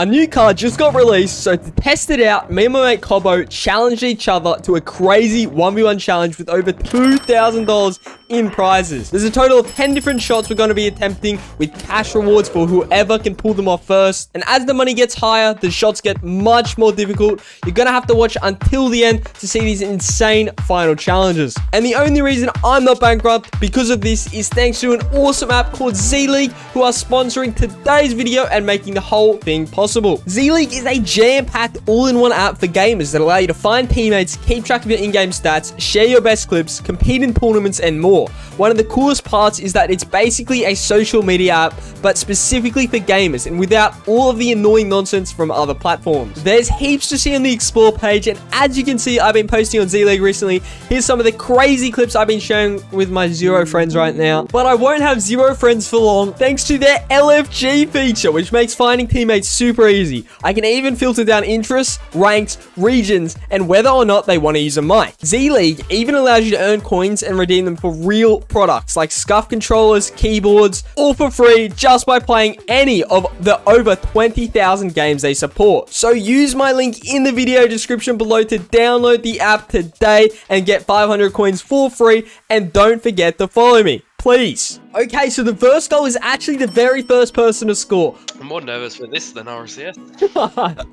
A new card just got released, so to test it out, me and my mate Cobbo challenged each other to a crazy 1v1 challenge with over $2,000 in prizes. There's a total of 10 different shots we're going to be attempting with cash rewards for whoever can pull them off first. And as the money gets higher, the shots get much more difficult. You're going to have to watch until the end to see these insane final challenges. And the only reason I'm not bankrupt because of this is thanks to an awesome app called Z-League, who are sponsoring today's video and making the whole thing possible. Z-League is a jam-packed all-in-one app for gamers that allow you to find teammates, keep track of your in-game stats, share your best clips, compete in tournaments, and more. One of the coolest parts is that it's basically a social media app, but specifically for gamers and without all of the annoying nonsense from other platforms. There's heaps to see on the Explore page, and as you can see, I've been posting on Z-League recently. Here's some of the crazy clips I've been sharing with my zero friends right now. But I won't have zero friends for long, thanks to their LFG feature, which makes finding teammates super easy. I can even filter down interests, ranks, regions, and whether or not they want to use a mic. Z-League even allows you to earn coins and redeem them for real products like SCUF controllers, keyboards, all for free just by playing any of the over 20,000 games they support. So use my link in the video description below to download the app today and get 500 coins for free, and don't forget to follow me, please. Okay, so the first goal is actually the very first person to score. I'm more nervous for this than RCS.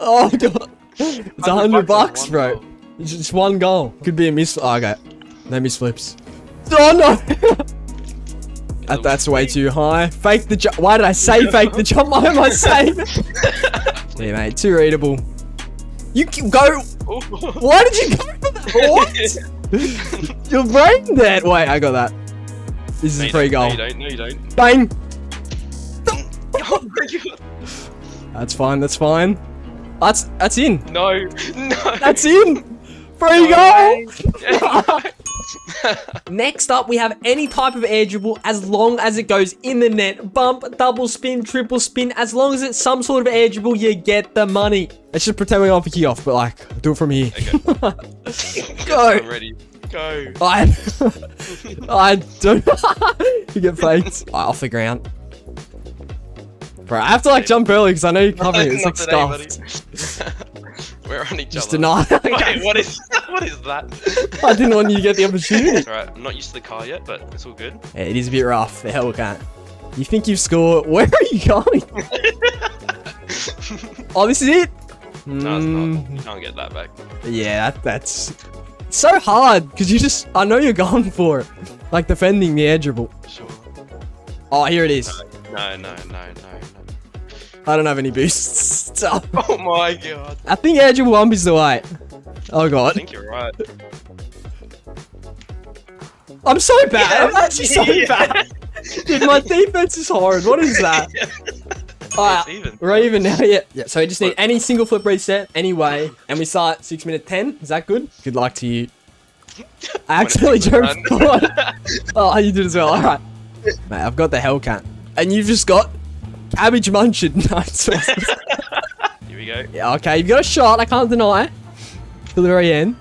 Oh god, it's $100 bro. Goal. It's just one goal. Could be a miss. Oh, okay, no miss flips. Oh no! That's way too high. Fake the jump. Why did I say fake the jump? Why am I saying that? Hey mate, too readable. You go. Why did you go for that? What? Your brain dead. Wait, I got that. This is a free goal. No, you don't. No, you don't. Bang. Oh my god. That's fine. That's fine. That's in. No. No. That's in. Free goal. Next up, we have any type of air dribble as long as it goes in the net. Bump, double spin, triple spin. As long as it's some sort of air dribble, you get the money. Let's just pretend we're going for kickoff, but like, do it from here. Okay. Go. I'm ready. Go. I don't. You get faked. Right, off the ground. Bro, I have to like jump early because I know you're covering it. It's like stuffed. We're on each just other. Just deny. Wait, what is that? I didn't want you to get the opportunity. Alright, I'm not used to the car yet, but it's all good. Yeah, it is a bit rough. The Hellcat. You think you've scored. Where are you going? Oh, this is it? No, it's not. You can't get that back. Yeah, that's... It's so hard, because you just... I know you're going for it. Like, defending the air dribble. Sure. Oh, here it is. No. I don't have any boosts. Oh my god. I think air dribble bump is the way. Oh god. I think you're right. I'm so bad. Yeah. I'm actually so bad. Dude, my defense is horrid. What is that? Alright, we're even now. Yeah, so we just need any single flip reset, anyway. And we start 6 minute 10. Is that good? Good luck to you. I actually jumped forward. Oh, you did as well. Alright. Mate, I've got the Hellcat. And you've just got... Cabbage munching. Here we go. Yeah, okay, you've got a shot. I can't deny it. Till the very end.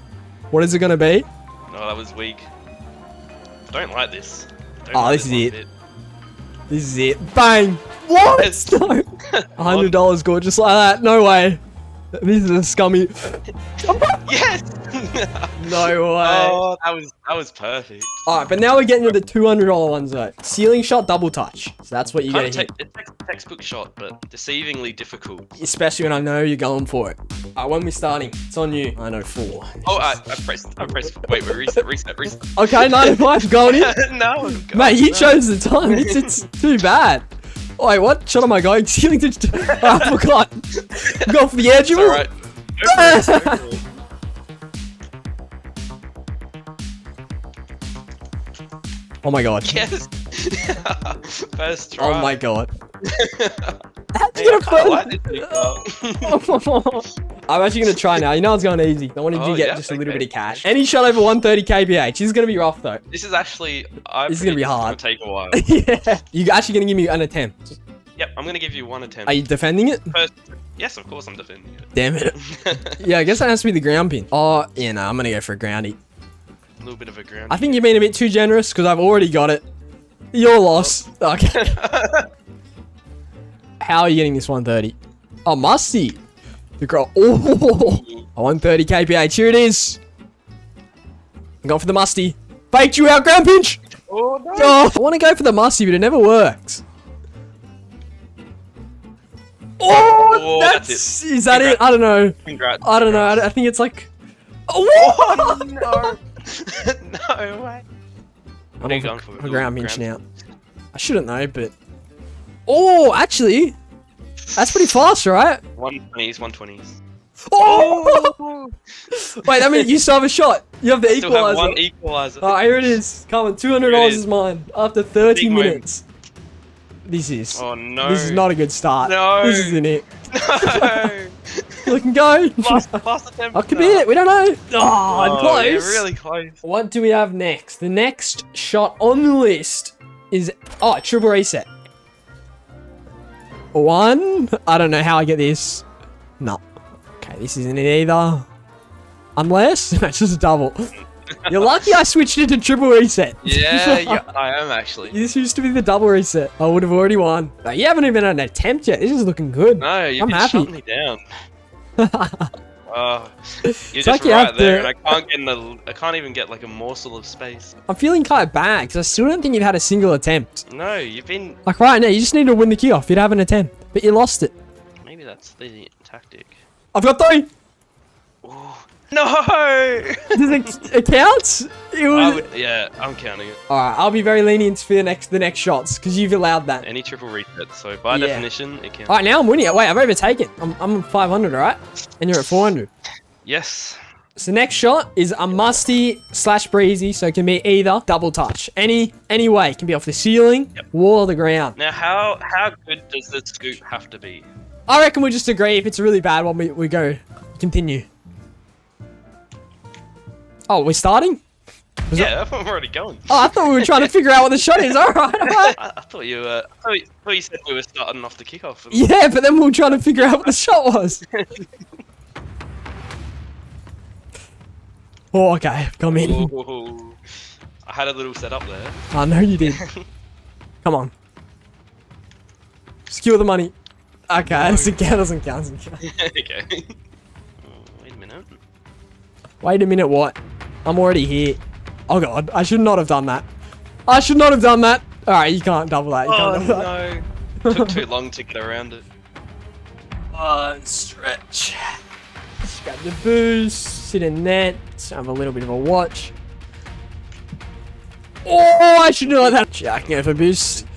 What is it going to be? No, that was weak. I don't like this. This is it. This is it. Bang. What? No. $100 score just like that. No way. These are the scummy. Yes. No way. Oh, that was perfect. All right, but now we're getting to the $200 ones though. Ceiling shot, double touch. So that's what you get. It's a textbook shot, but deceivingly difficult. Especially when I know you're going for it. All right, when we're starting, it's on you. I know four. Oh, I pressed. Wait, reset. Okay, 95 golden. No, mate, you chose the time. It's too bad. Wait, what shot am I going? Ceiling to. I forgot. Go for the edge. All right. Go for it. Oh my god. Yes! First try. Oh my god. How'd you get a first? I'm actually going to try now. You know it's going easy. I wanted you to get just a little bit of cash. Any shot over 130 kph. This is going to be rough though. This is actually... This is going to be hard. It's going to take a while. Yeah. You're actually going to give me an attempt. Yep, I'm going to give you one attempt. Are you defending it? First... Yes, of course I'm defending it. Damn it. Yeah, I guess that has to be the ground pin. Oh, yeah, no. I'm going to go for a groundie. A little bit of a ground. I think you've been a bit too generous because I've already got it. Your loss. Okay. How are you getting this 130? Oh, Musty. The girl. Oh, I want 30 KPH. Here it is. I'm going for the Musty. Faked you out, Ground Pinch. Oh, no. Oh, I want to go for the Musty, but it never works. Oh, that's it. Is that Congrats. It? I don't know. Congrats. I don't know. I think it's like. Oh, what? No. No way. I'm going for a Ground Pinch now. I shouldn't know, but. Oh, actually. That's pretty fast, right? 120s, 120s. Oh! Wait, I mean, you still have a shot. You have the equalizer. Still have one equalizer. Oh, here it is. Come on, $200 is mine. After 30 Big minutes. Move. This is. Oh, no. This is not a good start. No. This isn't it. No. Look and go. Last attempt. I could be it. We don't know. Oh, I'm close. Yeah, really close. What do we have next? The next shot on the list is. Oh, triple reset. One? I don't know how I get this. No. Okay, this isn't it either. Unless? It's just a double. You're lucky I switched it to triple reset. Yeah, yeah, I am actually. This used to be the double reset. I would have already won. But you haven't even had an attempt yet. This is looking good. No, you've been shutting me down. You're it's just like right there, and I can't even get like a morsel of space. I'm feeling kind of bad because I still don't think you've had a single attempt. No, you've been like right now. You just need to win the key off. You'd have an attempt, but you lost it. Maybe that's the tactic. I've got 3. Ooh. No. Does it count? It was... yeah, I'm counting it. All right, I'll be very lenient for the next shots because you've allowed that. Any triple reset, so by definition, it counts. All right, now I'm winning it. Wait, I've overtaken. I'm 500, all right? And you're at 400. Yes. So next shot is a musty / breezy, so it can be either double touch, any way. It can be off the ceiling, wall, or the ground. Now, how good does the scoop have to be? I reckon we just agree if it's a really bad one, we go continue. Oh, we're starting? I thought we were already going. Oh, I thought we were trying to figure out what the shot is. All right. I thought you were. I thought you said we were starting off the kickoff. Yeah, but then we were trying to figure out what the shot was. Oh, okay. Come in. Ooh, I had a little setup there. I know you did. Come on. Skewer the money. Okay, no. Doesn't count. Okay. Wait a minute. Wait a minute, what? I'm already here. Oh, God. I should not have done that. I should not have done that. All right, you can't double that. Oh, no. Took too long to get around it. Oh, stretch. Just grab the booze. Sit in net. Have a little bit of a watch. Oh, I should not have that. Yeah, I can go for a boost.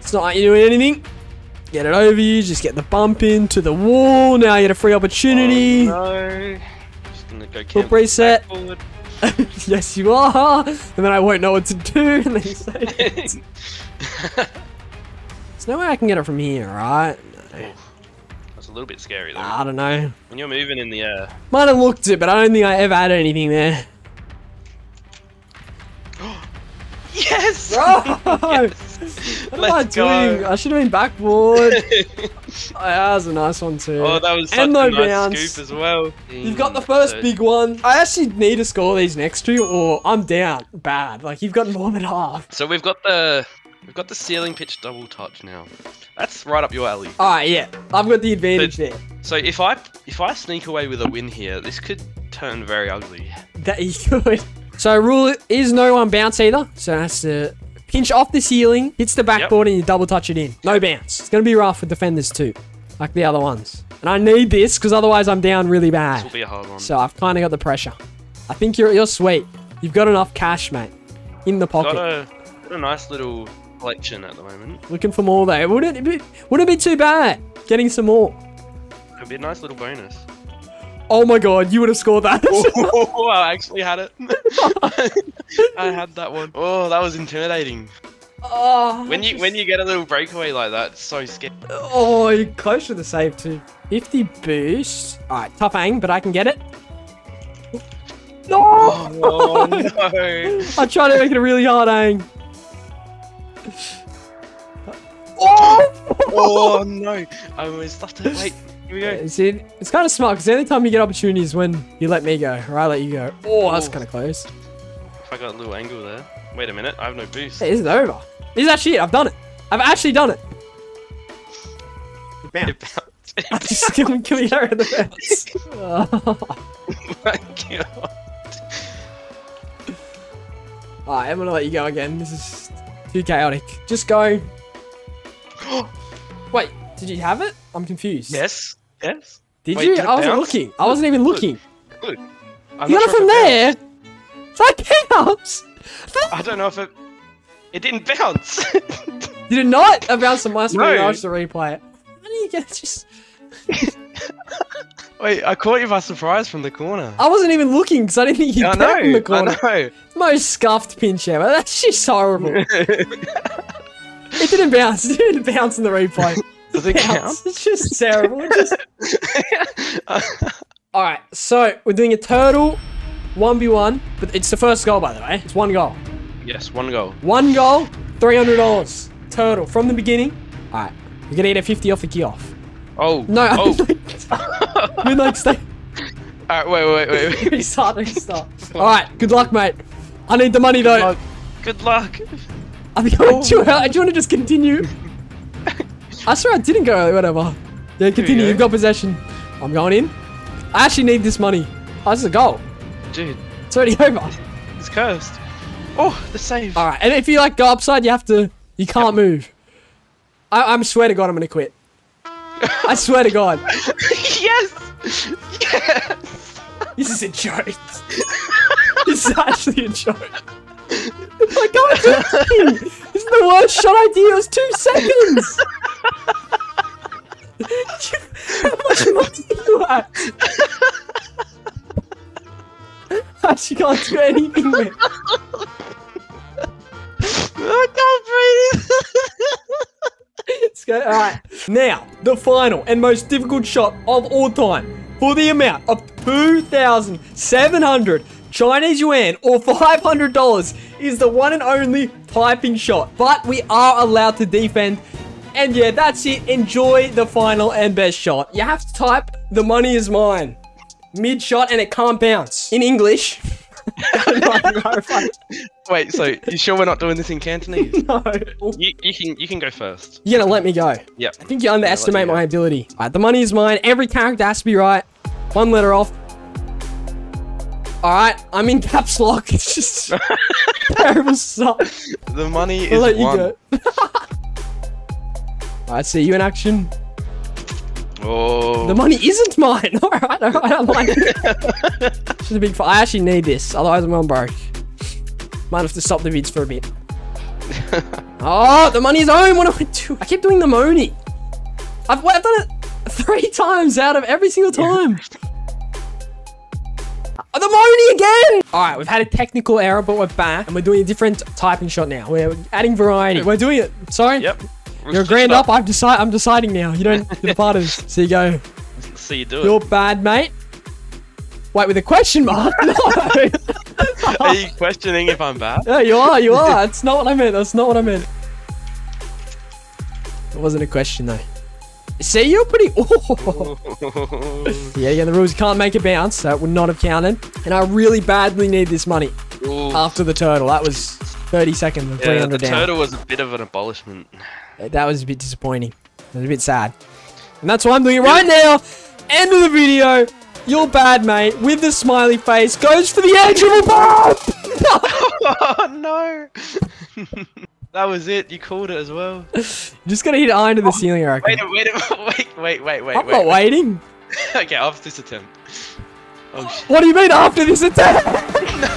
It's not like you're doing anything. Get it over you. Just get the bump into the wall. Now you get a free opportunity. Oh, no. Triple reset. Yes, you are. And then I won't know what to do. And they say it. There's no way I can get it from here, right? No. That's a little bit scary, though. I don't know. When you're moving in the air. Might have looked it, but I don't think I ever had anything there. Yes! Bro! Yes! What am I doing? I should have been backboard. Oh, that was a nice one too. Oh, that was such a nice scoop as well. You've got the first big one. I actually need to score these next two or I'm down bad. Like, you've got more than half. So we've got the ceiling pitch double touch now. That's right up your alley. Alright, yeah. I've got the advantage there. So if I sneak away with a win here, this could turn very ugly. That you could. So rule is no one bounce either. So it has to pinch off the ceiling, hits the backboard, and you double touch it in. No bounce. It's going to be rough with defenders too, like the other ones. And I need this because otherwise I'm down really bad. This will be a hard one. So I've kind of got the pressure. I think you're sweet. You've got enough cash, mate, in the pocket. Got a nice little collection at the moment. Looking for more though. Wouldn't it be too bad getting some more? It'd be a nice little bonus. Oh my God, you would have scored that. Oh, I actually had it. I had that one. Oh, that was intimidating. Oh, when you get a little breakaway like that, it's so scary. Oh, you're close to the save too. 50 boost. All right, tough hang, but I can get it. No! Oh, no. I tried to make it a really hard hang. Oh no, I almost left it. Wait. Here we go. See, it's kind of smart because the only time you get opportunities when you let me go or I let you go. Oh, that's kind of close. If I got a little angle there. Wait a minute, I have no boost. Hey, this is over. This is actually it. I've done it. I've actually done it. It bounced. I'm just gonna kill you out of this. Oh my god. Alright, I'm gonna let you go again. This is too chaotic. Just go. Wait, did you have it? I'm confused. Yes. Yes. Did you? I wasn't looking. I wasn't even looking. Good. You got it from there? That counts! I don't know if it... It didn't bounce! Did it not? It bounced on my screen. No. I watched the replay. How do you get just... Wait, I caught you by surprise from the corner. I wasn't even looking because I didn't think you'd get from the corner. I know. Most scuffed pinch ever. That's just horrible. It didn't bounce. It didn't bounce in the replay. Does it count? It's just terrible. It's just... Alright, so we're doing a turtle 1v1, but it's the first goal, by the way. It's one goal. Yes, one goal. One goal, $300. Turtle from the beginning. Alright, we're going to get a 50 off a key off. Oh. No, oh. Midnight stay. Alright, wait. Restart. Alright, good luck, mate. I need the money, though. Good luck. I think I went too out. Do you want to just continue? I swear I didn't go. Whatever. Yeah, continue. You've got possession. I'm going in. I actually need this money. Oh, this is a goal. Dude. It's already over. It's cursed. Oh, the save. Alright, and if you, like, go upside, you have to... You can't move. I swear to God, I'm going to quit. I swear to God. Yes! Yes! This is a joke. This is actually a joke. It's like, go and do this thing. This is the worst shot idea. It was 2 seconds. How much money do you have? I actually can't do anything with it. I can't breathe. Let's go. Alright. Now, the final and most difficult shot of all time. For the amount of 2,700 Chinese yuan or $500 is the one and only piping shot. But we are allowed to defend. And yeah, that's it. Enjoy the final and best shot. You have to type, the money is mine, mid-shot, and it can't bounce. In English. Wait, so you sure we're not doing this in Cantonese? No. You can go first. You're gonna let me go. Yep. I think you underestimate my ability. Alright, the money is mine. Every character has to be right. One letter off. Alright, I'm in caps lock. It's just terrible stuff. The money is mine. I'll let you go. I see you in action. Oh. The money isn't mine. All right, I'm like. This is a big fight. I actually need this, otherwise I'm on broke. Might have to stop the vids for a bit. Oh, the money is home. What do I do? I keep doing the money. I've done it 3 times out of every single time. The money again! Alright, we've had a technical error, but we're back. And we're doing a different typing shot now. We're adding variety. We're doing it. Sorry. Yep. You're grand up. I'm deciding now. You don't. You're the part of this. So you go. So you do it. You're bad, mate. Wait, with a question mark? No. Are you questioning if I'm bad? Yeah, you are. You are. That's not what I meant. That's not what I meant. It wasn't a question though. See, you're pretty. Oh. Yeah. The rules can't make it bounce, so it would not have counted. And I really badly need this money. Ooh. After the turtle, that was 30 seconds and 300 down. The turtle was a bit of an abolishment. That was a bit disappointing. It was a bit sad. And that's why I'm doing it right now. End of the video. You're bad, mate. With the smiley face. Goes for the edge of a bomb. Oh, no. That was it. You called it as well. Just got to hit iron to the ceiling, I reckon. Wait. I'm not waiting. Okay, after this attempt. Oh, shit. What do you mean after this attempt? No.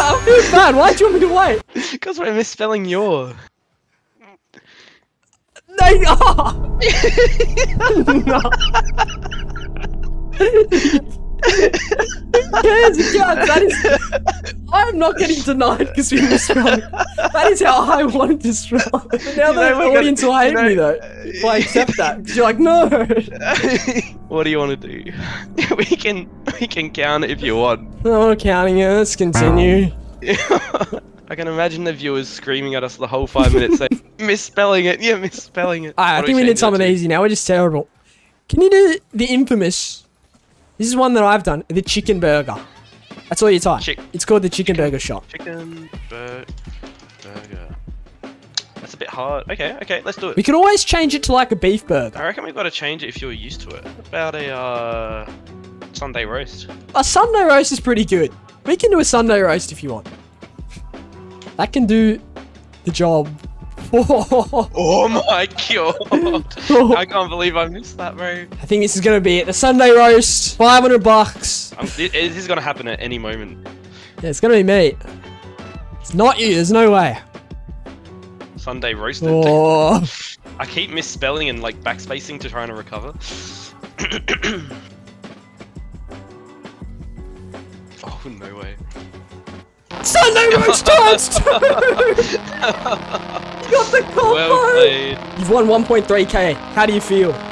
I feel bad. Why do you want me to wait? Because we're misspelling your. They are. No. Who cares? That is. I'm not getting denied because we misspelled it. That is how I wanted to spell it. But now the audience will hate me though. If I accept that, you're like, no. What do you want to do? We can count it if you want. I'm not counting it. Let's continue. I can imagine the viewers screaming at us the whole 5 minutes saying, misspelling it. Yeah, misspelling it. Alright, I think we need something easy now. We're just terrible. Can you do the infamous? This is one that I've done. The chicken burger. That's all you type. It's called the chicken burger shop. Chicken burger. That's a bit hard. Okay, okay, let's do it. We can always change it to like a beef burger. I reckon we've got to change it if you're used to it. What about a Sunday roast? A Sunday roast is pretty good. We can do a Sunday roast if you want. That can do the job. Oh my god. I can't believe I missed that, bro. I think this is going to be it. The Sunday roast, 500 bucks. This is going to happen at any moment. Yeah, it's going to be me. It's not you. There's no way. Sunday roasted. Oh. I keep misspelling and like backspacing to try and recover. Oh, no way. Sunday roast times 2! You got the combo! Well played. You've won 1.3k. How do you feel?